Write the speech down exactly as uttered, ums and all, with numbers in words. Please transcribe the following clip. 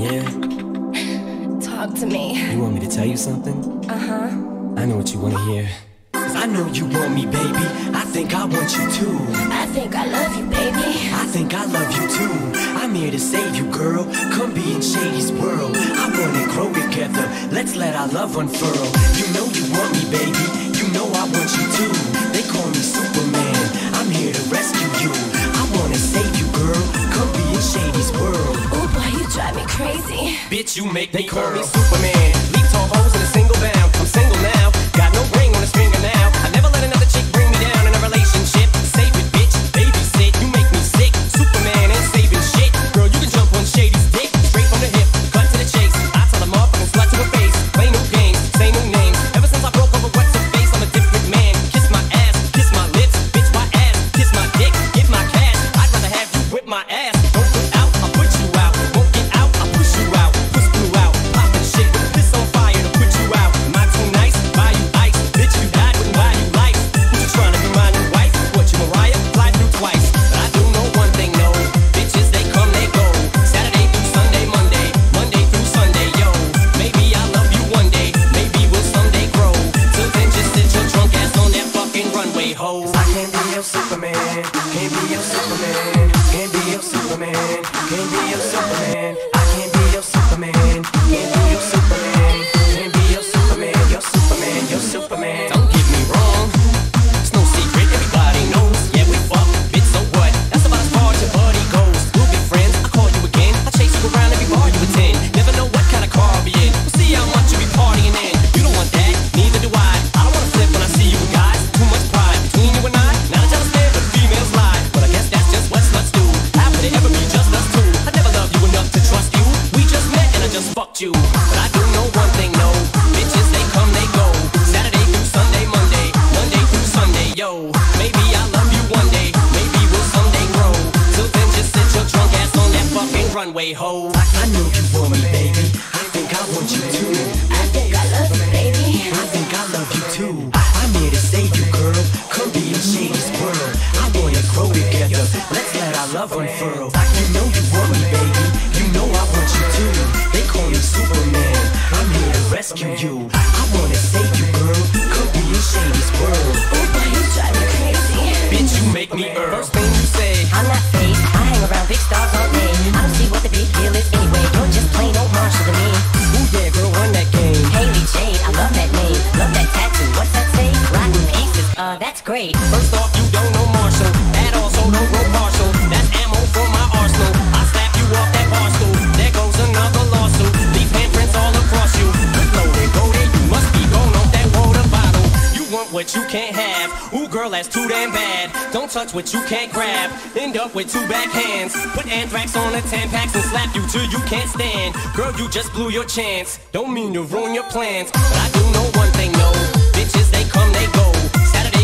Yeah? Talk to me. You want me to tell you something? Uh-huh. I know what you want to hear. I know you want me, baby. I think I want you too. I think I love you, baby. I think I love you too. I'm here to save you, girl. Come be in Shady's world. I wanna grow together. Let's let our love unfurl. You know you want me, baby. You know I want you too. They call me Superman. I'm here to rescue you. I wanna save you, girl. Come be in Shady's world. Oh boy, you drive me crazy. Bitch, you make me curl. They call me Superman. Leaps all hoes in a single bound. I'm single now. Got no ring on a string now. Runway ho. I know you want me, baby. I think I want you too. I think I love you, baby. I think I love you too. I'm here to save you, girl. Come be in Shady's world. I wanna grow together. Let's let our love unfurl. You know you want me, baby. You know I want you too. They call me Superman. I'm here to rescue you. I wanna save you, girl. Come be in Shady's world. Oh boy, you drive me crazy. Bitch, you make me earn. First thing you say, I'm not fake. I hang around big stars all day. I don't see what the big deal is anyway. You're just plain old Marshall to me. Ooh yeah, girl, run that game. Haley Shade, I love that name. Love that tattoo, what's that say? Rotten pieces, uh, that's great. First off, you don't know Marshall at all, so don't go partial. That's ammo for my arsenal. I slap you off that bar stool. There goes another lawsuit. Leave handprints all across you. Good loaded, golden, you must be going off that water bottle. You want what you can't have. Ooh girl, that's too damn bad. Don't touch what you can't grab. End up with two backhands. Put anthrax on the ten packs and slap you till you can't stand. Girl, you just blew your chance. Don't mean to ruin your plans, but I do know one thing, no. Bitches, they come, they go. Saturday.